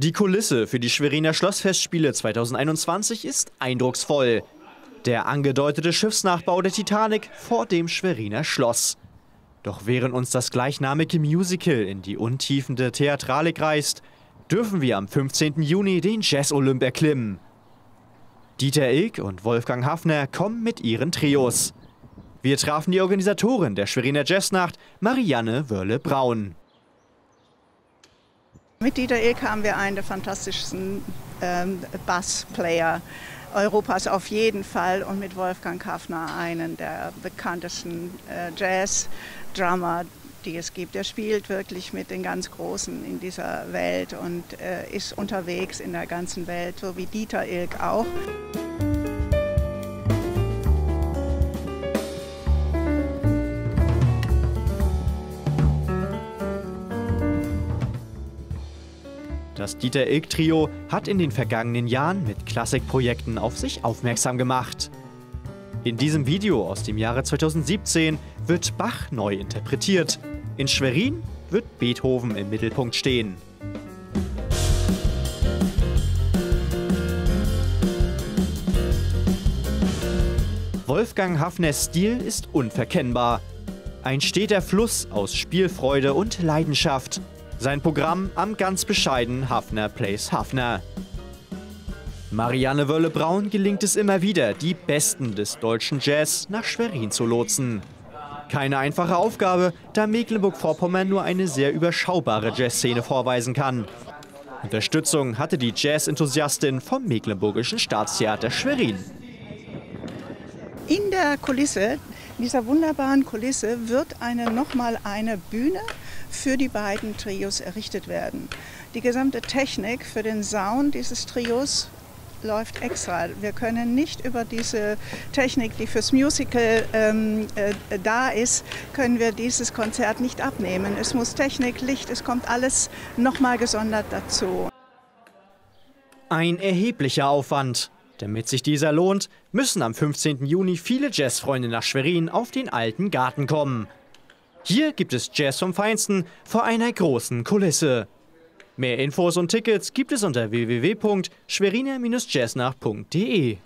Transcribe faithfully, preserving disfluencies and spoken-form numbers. Die Kulisse für die Schweriner Schlossfestspiele zweitausendeinundzwanzig ist eindrucksvoll. Der angedeutete Schiffsnachbau der Titanic vor dem Schweriner Schloss. Doch während uns das gleichnamige Musical in die Untiefen der Theatralik reist, dürfen wir am fünfzehnten Juni den Jazz-Olymp erklimmen. Dieter-Ilg und Wolfgang Haffner kommen mit ihren Trios. Wir trafen die Organisatorin der Schweriner Jazznacht, Marianne Wölle-Braun. Mit Dieter-Ilg haben wir einen der fantastischsten ähm, Bassplayer Europas auf jeden Fall und mit Wolfgang Haffner einen der bekanntesten äh, Jazz-Drummer, die es gibt. Er spielt wirklich mit den ganz Großen in dieser Welt und äh, ist unterwegs in der ganzen Welt, so wie Dieter-Ilg auch. Das Dieter-Ilg-Trio hat in den vergangenen Jahren mit Klassikprojekten auf sich aufmerksam gemacht. In diesem Video aus dem Jahre zweitausendsiebzehn wird Bach neu interpretiert. In Schwerin wird Beethoven im Mittelpunkt stehen. Wolfgang Haffners Stil ist unverkennbar. Ein steter Fluss aus Spielfreude und Leidenschaft. Sein Programm am ganz bescheidenen Haffner Plays Haffner. Marianne Wölle-Braun gelingt es immer wieder, die Besten des deutschen Jazz nach Schwerin zu lotsen. Keine einfache Aufgabe, da Mecklenburg-Vorpommern nur eine sehr überschaubare Jazzszene vorweisen kann. Unterstützung hatte die Jazz-Enthusiastin vom Mecklenburgischen Staatstheater Schwerin. In der Kulisse, dieser wunderbaren Kulisse, wird eine, nochmal eine Bühne für die beiden Trios errichtet werden. Die gesamte Technik für den Sound dieses Trios läuft extra. Wir können nicht über diese Technik, die fürs Musical ähm, äh, da ist, können wir dieses Konzert nicht abnehmen. Es muss Technik, Licht, es kommt alles nochmal gesondert dazu. Ein erheblicher Aufwand. Damit sich dieser lohnt, müssen am fünfzehnten Juni viele Jazzfreunde nach Schwerin auf den Alten Garten kommen. Hier gibt es Jazz vom Feinsten vor einer großen Kulisse. Mehr Infos und Tickets gibt es unter w w w punkt schweriner Jazznacht punkt de.